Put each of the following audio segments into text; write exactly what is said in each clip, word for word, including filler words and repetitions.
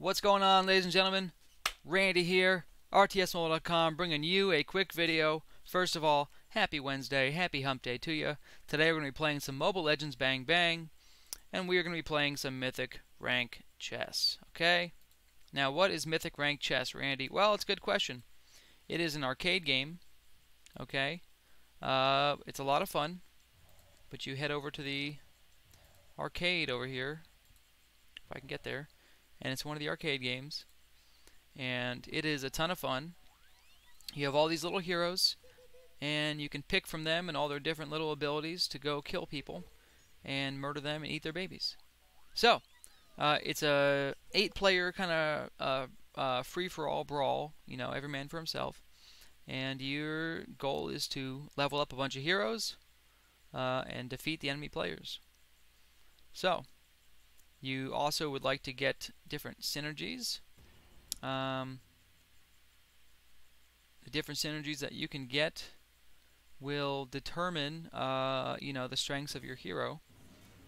What's going on, ladies and gentlemen? Randy here, R T S Mobile dot com, bringing you a quick video. First of all, happy Wednesday, happy hump day to you. Today we're going to be playing some Mobile Legends Bang Bang, and we are going to be playing some Mythic Rank Chess, okay? Now, what is Mythic Rank Chess, Randy? Well, it's a good question. It is an arcade game, okay? Uh, it's a lot of fun, but you head over to the arcade over here, if I can get there. And it's one of the arcade games, and it is a ton of fun. You have all these little heroes, and you can pick from them and all their different little abilities to go kill people and murder them and eat their babies. So uh, it's a eight-player kind of uh, uh, free-for-all brawl, you know, every man for himself, and your goal is to level up a bunch of heroes uh, and defeat the enemy players. So you also would like to get different synergies. Um, the different synergies that you can get will determine, uh, you know, the strengths of your hero.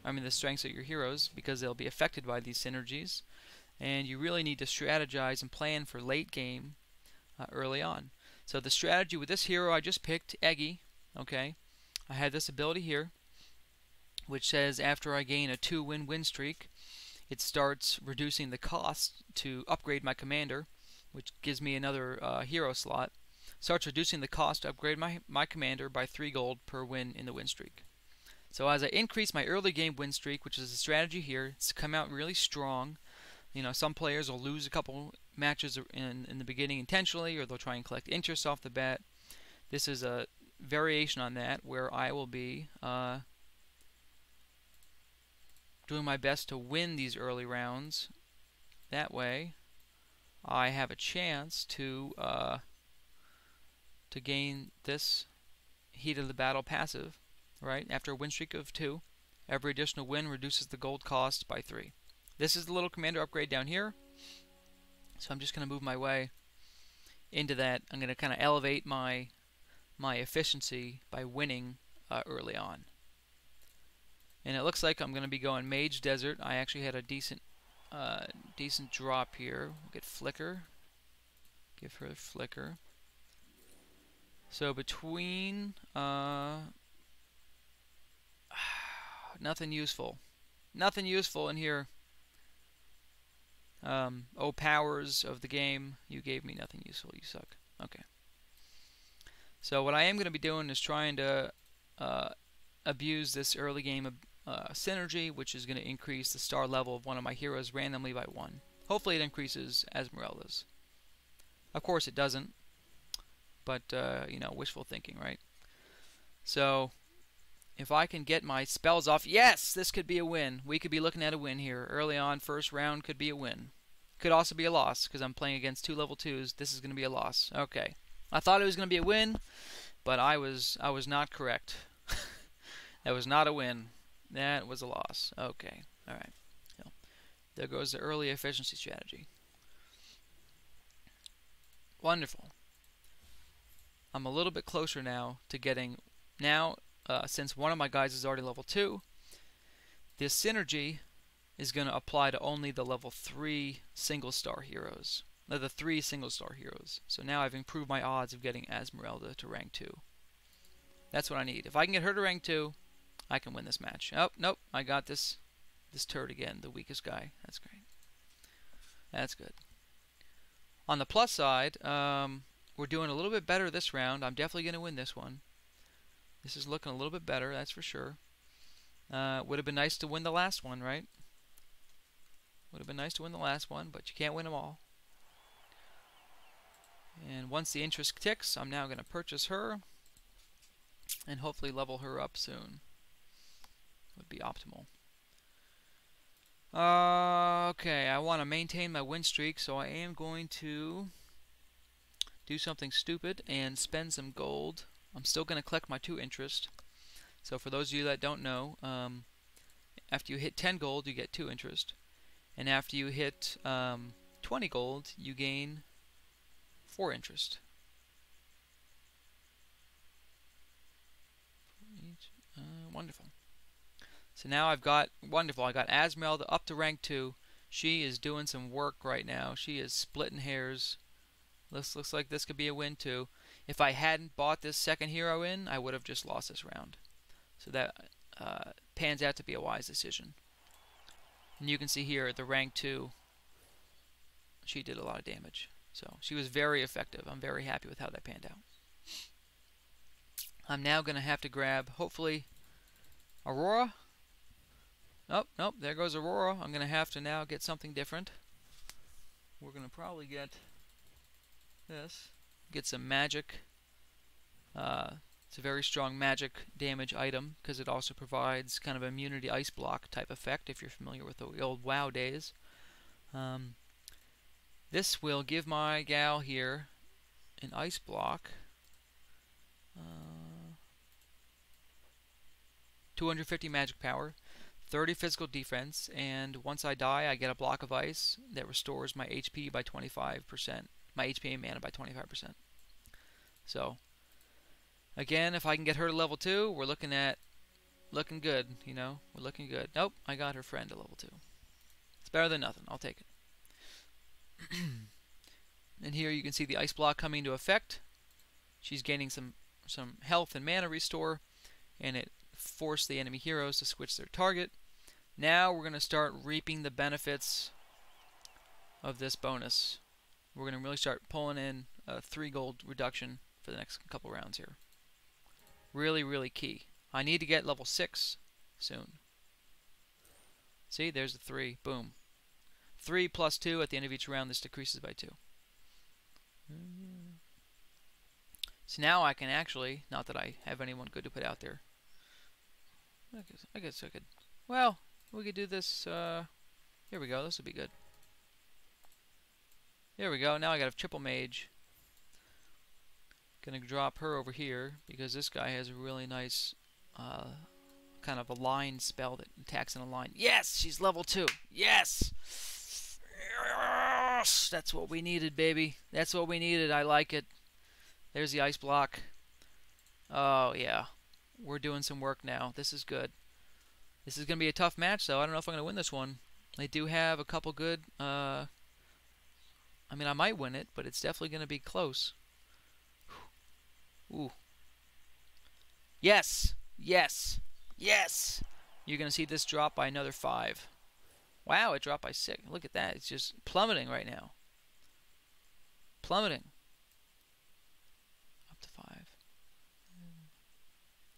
I mean, the strengths of your heroes, because they'll be affected by these synergies. And you really need to strategize and plan for late game uh, early on. So the strategy with this hero I just picked, Eggy, okay, I had this ability here, which says after I gain a two-win win streak, it starts reducing the cost to upgrade my commander, which gives me another uh, hero slot. Starts reducing the cost to upgrade my, my commander by three gold per win in the win streak. So as I increase my early game win streak, which is the strategy here, it's come out really strong. You know, some players will lose a couple matches in, in the beginning intentionally, or they'll try and collect interest off the bat. This is a variation on that where I will be Uh, doing my best to win these early rounds. That way I have a chance to uh, to gain this heat of the battle passive, right? After a win streak of two, every additional win reduces the gold cost by three. This is the little commander upgrade down here, so I'm just gonna move my way into that. I'm gonna kinda elevate my my efficiency by winning uh, early on. And it looks like I'm going to be going Mage Desert. I actually had a decent uh, decent drop here. We'll get Flicker. Give her Flicker. So between uh, nothing useful. Nothing useful in here. Um, oh, powers of the game. You gave me nothing useful. You suck. Okay. So what I am going to be doing is trying to uh, abuse this early game of Uh, synergy, which is going to increase the star level of one of my heroes randomly by one. Hopefully it increases Esmeralda's. Of course it doesn't, but uh, you know, wishful thinking, right? So if I can get my spells off, yes, this could be a win. We could be looking at a win here early on. First round could be a win. Could also be a loss, because I'm playing against two level twos. This is going to be a loss. Okay, I thought it was going to be a win, but I was I was not correct. That was not a win. That was a loss. Okay. All right. So there goes the early efficiency strategy. Wonderful. I'm a little bit closer now to getting... Now, uh, since one of my guys is already level two, this synergy is going to apply to only the level three single-star heroes. No, the three single-star heroes. So now I've improved my odds of getting Esmeralda to rank two. That's what I need. If I can get her to rank two... I can win this match. Oh, nope. I got this this turd again, the weakest guy. That's great. That's good. On the plus side, um, we're doing a little bit better this round. I'm definitely going to win this one. This is looking a little bit better, that's for sure. Uh, would have been nice to win the last one, right? Would have been nice to win the last one, but you can't win them all. And once the interest ticks, I'm now going to purchase her and hopefully level her up soon. Would be optimal. Uh, okay, I want to maintain my win streak, so I am going to do something stupid and spend some gold. I'm still going to collect my two interest. So for those of you that don't know, um, after you hit ten gold, you get two interest. And after you hit um, twenty gold, you gain four interest. Uh, wonderful. So now I've got, wonderful, I got Esmeralda up to rank two, She is doing some work right now. She is splitting hairs. This looks like this could be a win too. If I hadn't bought this second hero in, I would have just lost this round. So that uh, pans out to be a wise decision. And you can see here at the rank two, she did a lot of damage. So she was very effective. I'm very happy with how that panned out. I'm now going to have to grab, hopefully, Aurora. Nope, nope, there goes Aurora. I'm going to have to now get something different. We're going to probably get this. Get some magic. Uh, it's a very strong magic damage item because it also provides kind of immunity ice block type effect if you're familiar with the old WoW days. Um, this will give my gal here an ice block. Uh, two hundred fifty magic power, thirty physical defense, and once I die I get a block of ice that restores my H P by twenty-five percent. My H P and mana by twenty-five percent. So, again, if I can get her to level two, we're looking at looking good, you know. We're looking good. Nope, I got her friend to level two. It's better than nothing. I'll take it. And here you can see the ice block coming into effect. She's gaining some some health and mana restore, and it forced the enemy heroes to switch their target. Now we're going to start reaping the benefits of this bonus. We're going to really start pulling in a three gold reduction for the next couple rounds here. Really, really key. I need to get level six soon. See, there's the three. Boom. Three plus two at the end of each round. This decreases by two. So now I can actually, not that I have anyone good to put out there. I guess I, guess I could. Well, we could do this. Uh, here we go. This would be good. There we go, now I got a triple mage. Gonna drop her over here because this guy has a really nice uh, kind of a line spell that attacks in a line. Yes, she's level two. Yes! Yes! That's what we needed, baby. That's what we needed. I like it. There's the ice block. Oh, yeah. We're doing some work now. This is good. This is gonna be a tough match, though. I don't know if I'm gonna win this one. They do have a couple good... Uh, I mean, I might win it, but it's definitely going to be close. Ooh. Yes! Yes! Yes! You're going to see this drop by another five. Wow, it dropped by six. Look at that. It's just plummeting right now. Plummeting. Up to five.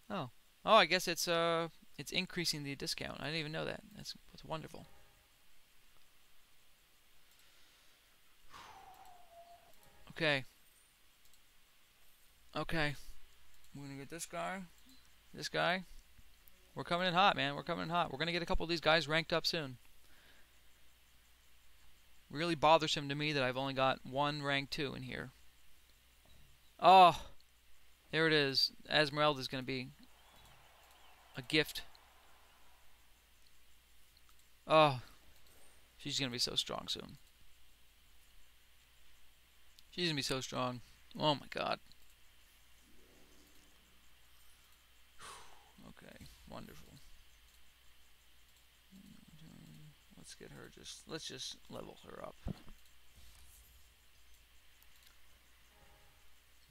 Oh. Oh, I guess it's uh, it's increasing the discount. I didn't even know that. That's, that's wonderful. Okay. Okay. We're going to get this guy. This guy. We're coming in hot, man. We're coming in hot. We're going to get a couple of these guys ranked up soon. Really bothersome to me that I've only got one rank two in here. Oh. There it is. Esmeralda is going to be a gift. Oh. She's going to be so strong soon. She's going to be so strong. Oh, my God. Okay, wonderful. Let's get her just... Let's just level her up.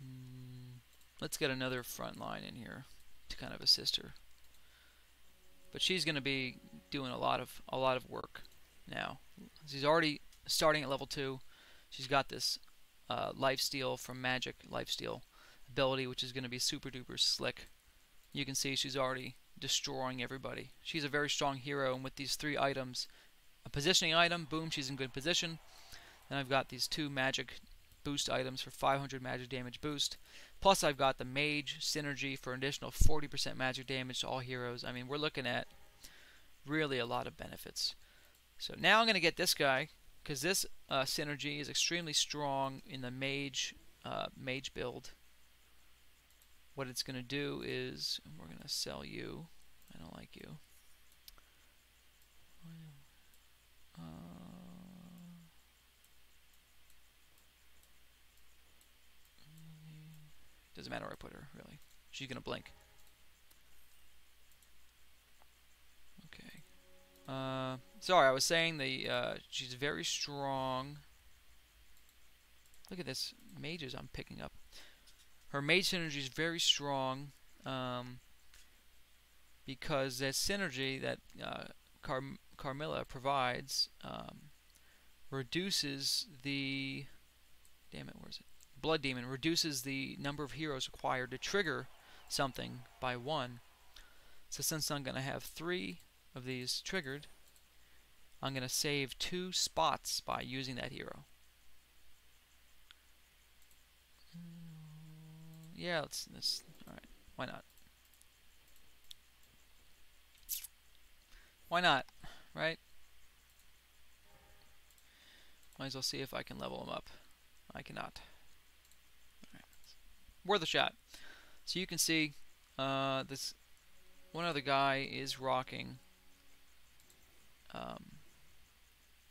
Mm, let's get another front line in here to kind of assist her. But she's going to be doing a lot of a lot of work now. She's already starting at level two. She's got this... Uh, lifesteal from magic lifesteal ability, which is going to be super duper slick. You can see she's already destroying everybody. She's a very strong hero, and with these three items, a positioning item, boom, she's in good position. Then I've got these two magic boost items for five hundred magic damage boost. Plus I've got the Mage Synergy for an additional forty percent magic damage to all heroes. I mean, we're looking at really a lot of benefits. So now I'm going to get this guy, because this uh, synergy is extremely strong in the mage uh, mage build. What it's going to do is, we're going to sell you. I don't like you. Uh, doesn't matter where I put her, really. She's going to blink. Okay. Uh, sorry, I was saying the uh, she's very strong. Look at this mages I'm picking up. Her Mage Synergy is very strong um, because that synergy that uh, Car Carmilla provides um, reduces the damn it, where's it? Blood Demon reduces the number of heroes required to trigger something by one. So since I'm going to have three of these triggered, I'm going to save two spots by using that hero. Yeah, let's. let's all right, why not? Why not? Right? Might as well see if I can level them up. I cannot. All right. Worth a shot. So you can see uh, this. One other guy is rocking um,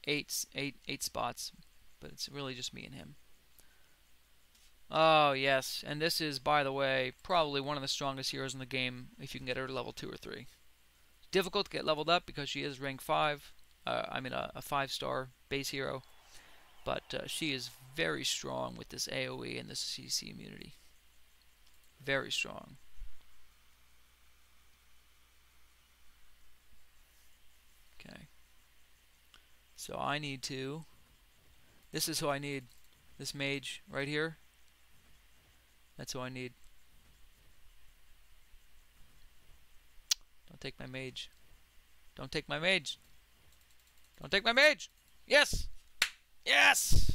eight, eight, eight spots, but it's really just me and him. Oh, yes, and this is, by the way, probably one of the strongest heroes in the game if you can get her to level two or three. It's difficult to get leveled up because she is rank five. Uh, I mean, a, a five-star base hero. But uh, she is very strong with this AoE and this C C immunity. Very strong. Okay. So I need to... This is who I need. This mage right here. That's who I need. Don't take my mage. Don't take my mage. Don't take my mage! Yes! Yes!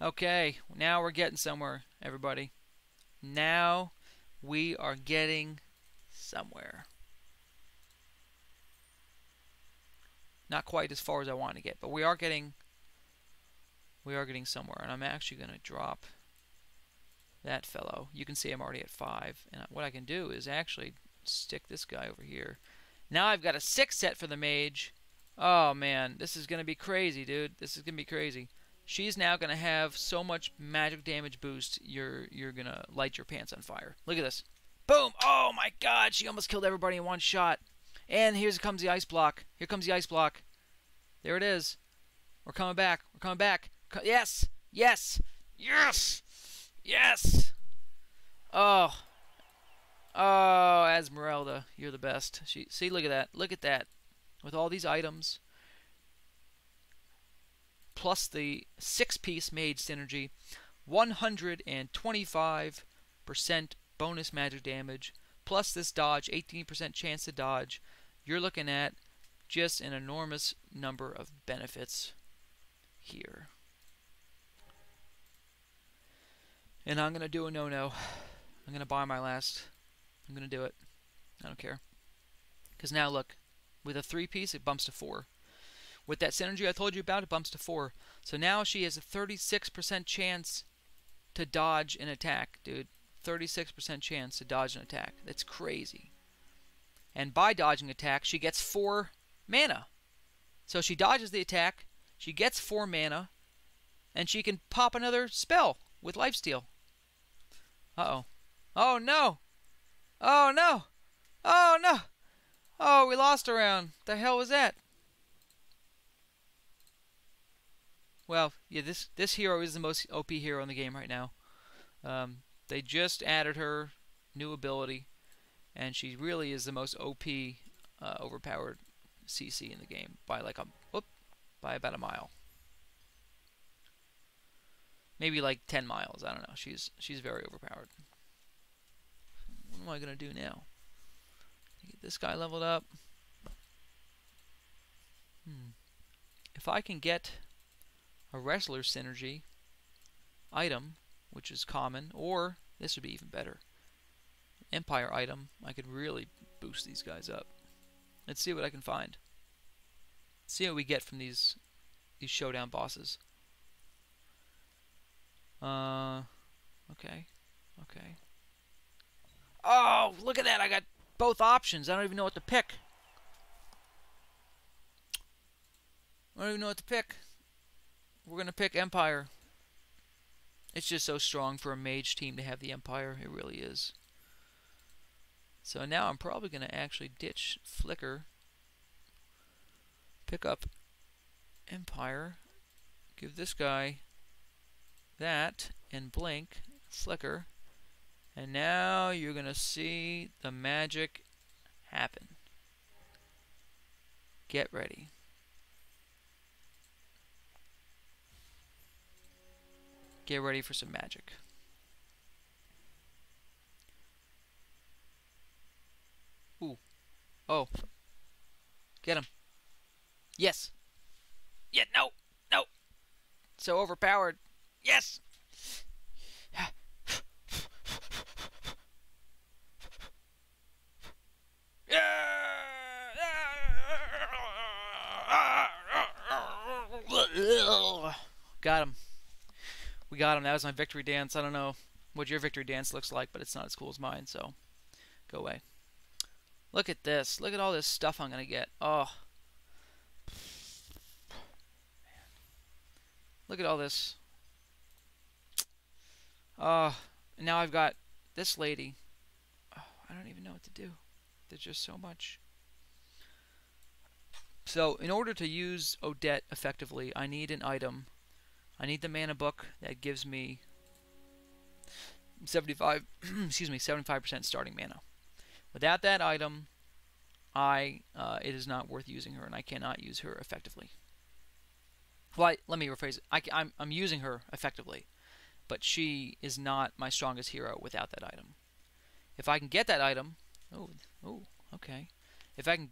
Okay. Now we're getting somewhere, everybody. Now we are getting somewhere. Not quite as far as I want to get, but we are getting we are getting somewhere, and I'm actually going to drop that fellow. You can see I'm already at five, and what I can do is actually stick this guy over here. Now I've got a six set for the mage. Oh man, this is going to be crazy, dude. This is going to be crazy. She's now going to have so much magic damage boost, you're you're going to light your pants on fire. Look at this. Boom! Oh my god, she almost killed everybody in one shot. And here comes the ice block. Here comes the ice block. There it is. We're coming back. We're coming back. Co yes! Yes! Yes! Yes! Oh. Oh, Esmeralda, you're the best. She, see, look at that. Look at that. With all these items, plus the six-piece Mage Synergy, one hundred twenty-five percent bonus magic damage, plus this dodge, eighteen percent chance to dodge, you're looking at just an enormous number of benefits here. And I'm going to do a no-no. I'm going to buy my last. I'm going to do it. I don't care. Because now, look, with a three-piece, it bumps to four. With that synergy I told you about, it bumps to four. So now she has a thirty-six percent chance to dodge an attack, dude. thirty-six percent chance to dodge an attack. That's crazy. And by dodging attack, she gets four mana. So she dodges the attack, she gets four mana, and she can pop another spell with lifesteal. Uh-oh. Oh, no! Oh, no! Oh, no! Oh, we lost a round. The hell was that? Well, yeah, this, this hero is the most O P hero in the game right now. Um... They just added her new ability, and she really is the most O P, uh, overpowered C C in the game by like a whoop, by about a mile, maybe like ten miles. I don't know. She's she's very overpowered. What am I gonna do now? Get this guy leveled up. Hmm. If I can get a wrestler synergy item, which is common, or this would be even better. Empire item. I could really boost these guys up. Let's see what I can find. See what we get from these these showdown bosses. Uh, okay, okay. Oh, look at that! I got both options. I don't even know what to pick. I don't even know what to pick. We're gonna pick Empire. It's just so strong for a mage team to have the Empire. It really is. So now I'm probably going to actually ditch Flicker pick up Empire, give this guy that, and blink, flicker, and now you're gonna see the magic happen. Get ready. Get ready for some magic. Ooh. Oh. Get him. Yes. Yeah, no. No. So overpowered. Yes. Got him. We got him. That was my victory dance. I don't know what your victory dance looks like, but it's not as cool as mine, so go away. Look at this. Look at all this stuff I'm going to get. Oh. Man. Look at all this. Oh. Now I've got this lady. Oh, I don't even know what to do. There's just so much. So, in order to use Odette effectively, I need an item. I need the mana book that gives me seventy-five, excuse me, seventy-five percent starting mana. Without that item, I uh, it is not worth using her, and I cannot use her effectively. Well, I, let me rephrase it. I, I'm I'm using her effectively, but she is not my strongest hero without that item. If I can get that item, oh oh okay. If I can.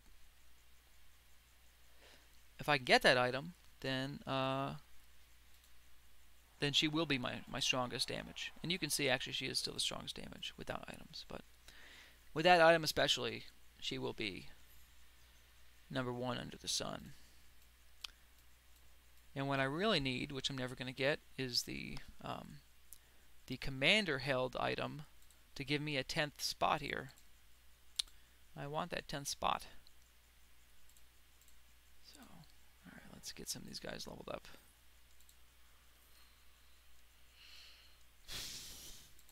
If I can get that item, then uh, then she will be my, my strongest damage. And you can see, actually, she is still the strongest damage without items. But with that item especially, she will be number one under the sun. And what I really need, which I'm never going to get, is the, um, the commander-held item to give me a tenth spot here. I want that tenth spot. Let's get some of these guys leveled up.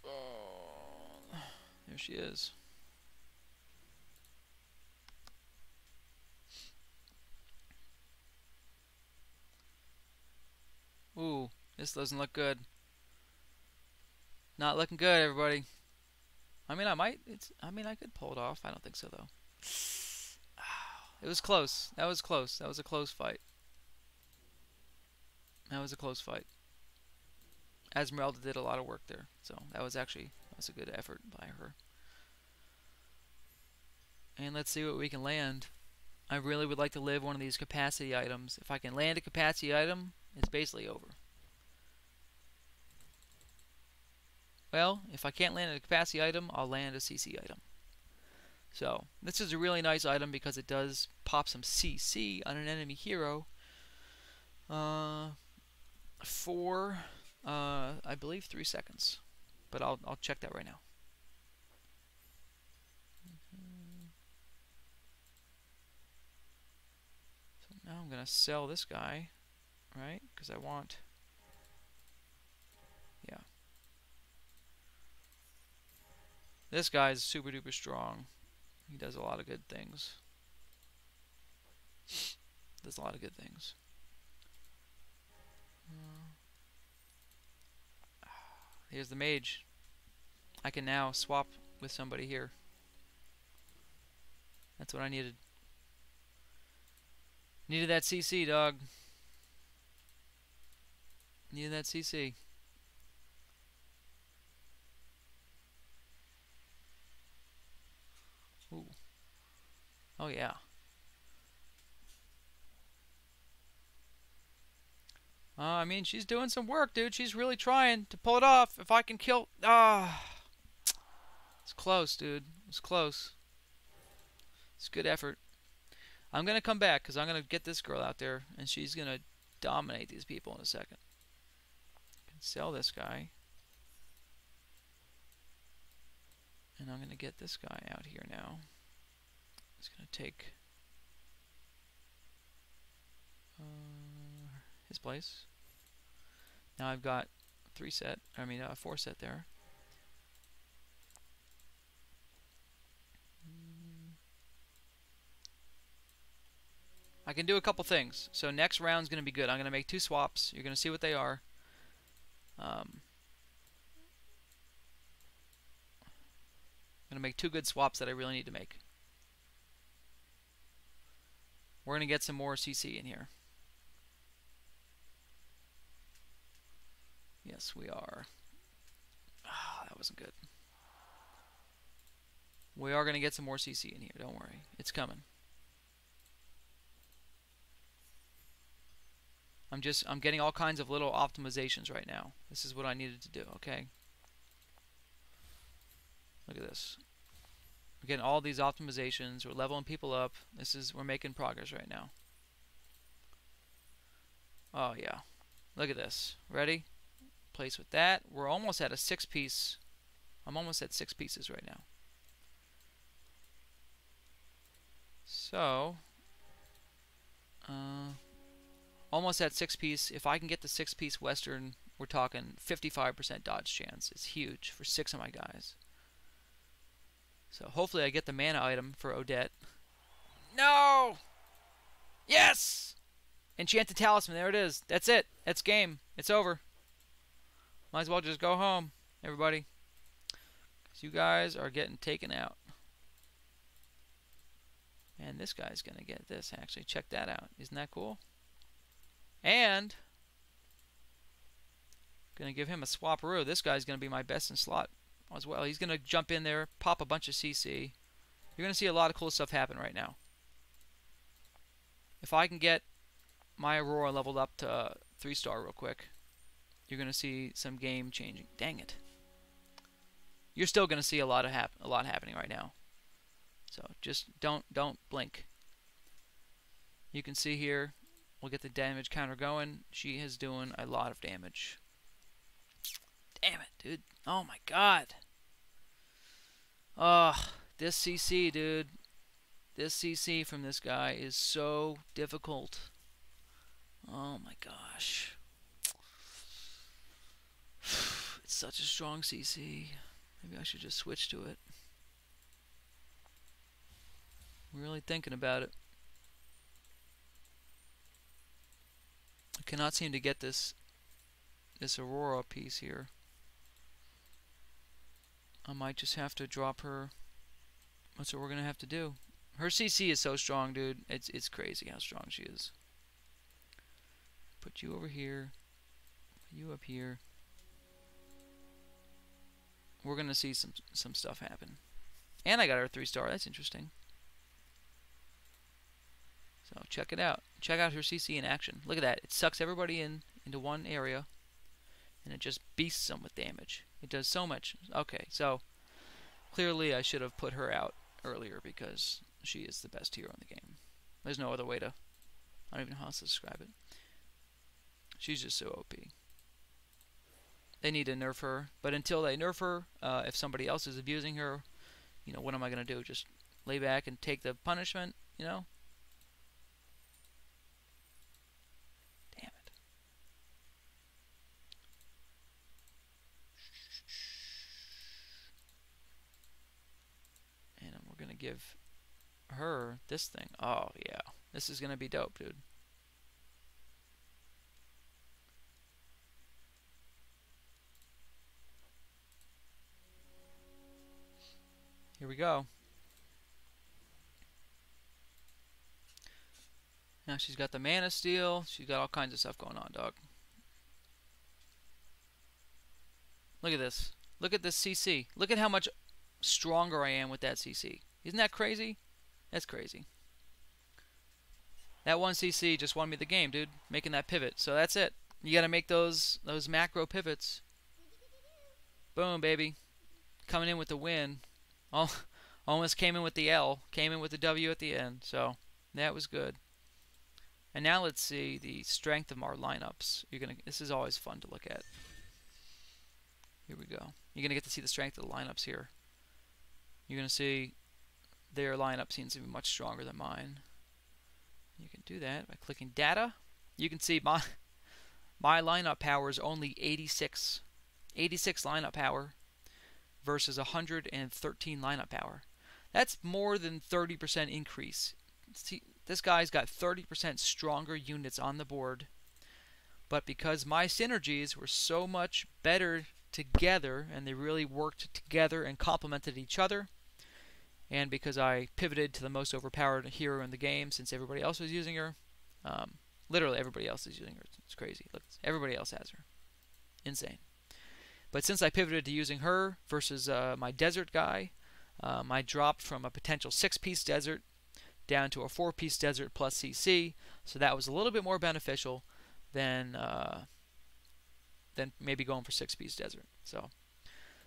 Oh, there she is. Ooh, this doesn't look good. Not looking good, everybody. I mean, I might. It's. I mean, I could pull it off. I don't think so, though. It was close. That was close. That was a close fight. That was a close fight. Esmeralda did a lot of work there, so that was actually that was a good effort by her. And let's see what we can land. I really would like to live one of these capacity items. If I can land a capacity item, it's basically over. Well, if I can't land a capacity item, I'll land a C C item. So this is a really nice item because it does pop some C C on an enemy hero. Uh, for uh, I believe three seconds, but I'll I'll check that right now. Mm-hmm. So now I'm gonna sell this guy, right? Because I want, yeah. This guy's super duper strong. He does a lot of good things. Does a lot of good things. Here's the mage. I can now swap with somebody here. That's what I needed. Needed that C C, dog. Needed that C C. Ooh. Oh yeah. Uh, I mean, she's doing some work, dude. She's really trying to pull it off. If I can kill... Ah! It's close, dude. It's close. It's good effort. I'm going to come back, because I'm going to get this girl out there, and she's going to dominate these people in a second. I can sell this guy. And I'm going to get this guy out here now. It's going to take... Um... his place. Now I've got three set, I mean uh, four set there. I can do a couple things. So next round's going to be good. I'm going to make two swaps. You're going to see what they are. Um, I'm going to make two good swaps that I really need to make. We're going to get some more C C in here. Yes, we are. Oh, that wasn't good. We are going to get some more C C in here. Don't worry. It's coming. I'm just, I'm getting all kinds of little optimizations right now. This is what I needed to do, okay? Look at this. We're getting all these optimizations. We're leveling people up. This is, we're making progress right now. Oh, yeah. Look at this. Ready? Place with that. We're almost at a six piece. I'm almost at six pieces right now. So, uh, almost at six piece. If I can get the six piece Western, we're talking fifty-five percent dodge chance. It's huge for six of my guys. So hopefully I get the mana item for Odette. No! Yes! Enchanted Talisman. There it is. That's it. That's game. It's over. Might as well just go home, everybody. Because you guys are getting taken out. And this guy's going to get this, actually. Check that out. Isn't that cool? And going to give him a swapperoo. This guy's going to be my best in slot as well. He's going to jump in there, pop a bunch of C C. You're going to see a lot of cool stuff happen right now. If I can get my Aurora leveled up to uh, three star real quick, you're going to see some game changing. Dang it. You're still going to see a lot of hap a lot happening right now. So just don't don't blink. You can see here, we'll get the damage counter going. She is doing a lot of damage. Damn it, dude. Oh my god. Ugh, this C C, dude. This C C from this guy is so difficult. Oh my gosh. It's such a strong C C. Maybe I should just switch to it. Really thinking about it. I cannot seem to get this this Aurora piece here. I might just have to drop her. That's what we're gonna have to do. Her C C is so strong, dude. It's it's crazy how strong she is. Put you over here. Put you up here. We're gonna see some some stuff happen. And I got her three star. That's interesting. So check it out. Check out her C C in action. Look at that. It sucks everybody in into one area, and it just beasts them with damage. It does so much. Okay, so clearly I should have put her out earlier because she is the best hero in the game. There's no other way to... I don't even know how else to describe it. She's just so O P. They need to nerf her, but until they nerf her, uh, if somebody else is abusing her, you know, what am I going to do? Just lay back and take the punishment, you know? We're gonna give her this thing. Oh yeah, this is gonna be dope, dude. Here we go. Now she's got the mana steal. She's got all kinds of stuff going on, dog. Look at this. Look at this C C. Look at how much stronger I am with that C C. Isn't that crazy? That's crazy. That one C C just won me the game, dude. Making that pivot. So that's it. You gotta make those those macro pivots. Boom, baby. Coming in with the win. Oh, almost came in with the L. Came in with the W at the end. So that was good. And now let's see the strength of our lineups. You're gonna. This is always fun to look at. Here we go. You're gonna get to see the strength of the lineups here. You're going to see their lineup seems to be much stronger than mine. You can do that by clicking data. You can see my my lineup power is only eighty-six. eighty-six lineup power versus one hundred thirteen lineup power. That's more than thirty percent increase. See, This guy's got thirty percent stronger units on the board, but because my synergies were so much better together and they really worked together and complemented each other, and because I pivoted to the most overpowered hero in the game since everybody else was using her, um, literally everybody else is using her. It's crazy. Look, everybody else has her. Insane. But since I pivoted to using her versus uh, my desert guy, um, I dropped from a potential six-piece desert down to a four-piece desert plus C C, so that was a little bit more beneficial than uh, than maybe going for six-piece desert. So,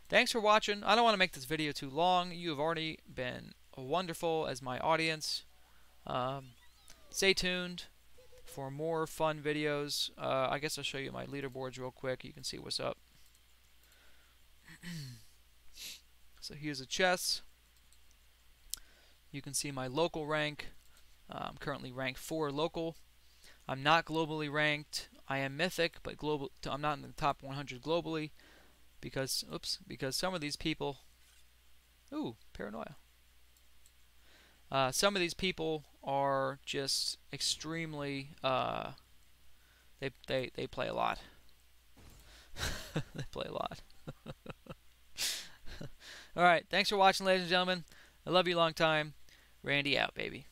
thanks for watching. I don't want to make this video too long. You have already been wonderful as my audience. Um, stay tuned for more fun videos. Uh, I guess I'll show you my leaderboards real quick. You can see what's up. So here's a chess. You can see my local rank. Uh, I'm currently ranked four local. I'm not globally ranked. I am mythic, but global. I'm not in the top one hundred globally because, oops, because some of these people, ooh, paranoia. Uh, some of these people are just extremely. Uh, they they they play a lot. They play a lot. All right, thanks for watching, ladies and gentlemen. I love you long time. Randy out, baby.